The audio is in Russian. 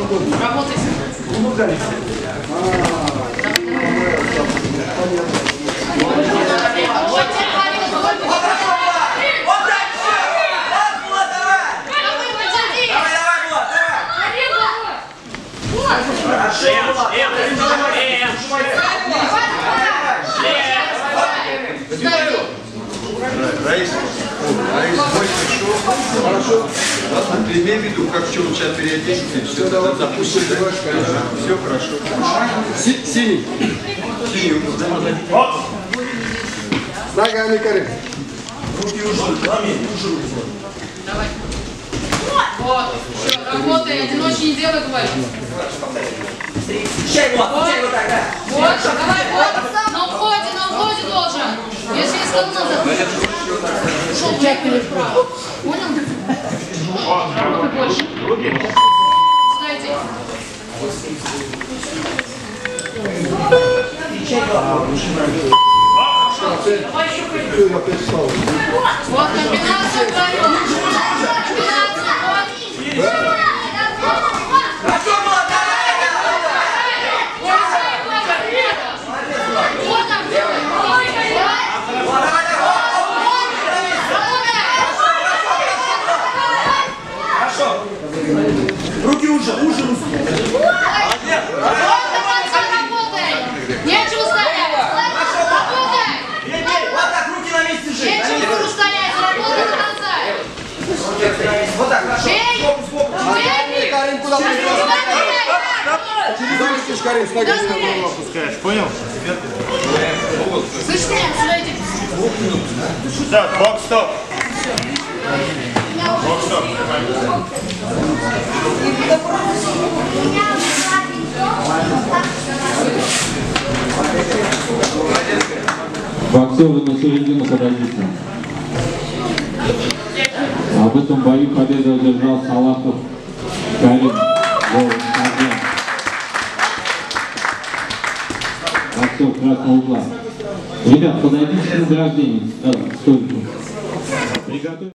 Работайте. Хорошо. Имей в виду, как вчера у тебя переоденешься, все давай запустим. Все хорошо. Синий. Синий. Ногами Карим. Руки ужируются. Давай. Вот. Все, работай. Одиночный не делай, говорю. Встречай вот. Вот. Вот. Давай, вот. На входе должен. Если не сказал, надо... Ушел влево или вправо. Понял? Работай больше. Стойте. Вот комбинация, правильно. Комбинация, вот. Руки уже, работай! Нечего стоять! Работай! Вот так, руки на месте жить! Нечего стоять, работай до конца! Вот так, хорошо! Карим, куда ты? Через Карим, с ноги опускаешь, понял? Слышь, меня, сюда иди! Так, бокс, стоп! Боксеры на середину подойдите. Об этом бою победу одержал Салахов Карим. Боксер красного угла. Ребят, подойдите к награждению.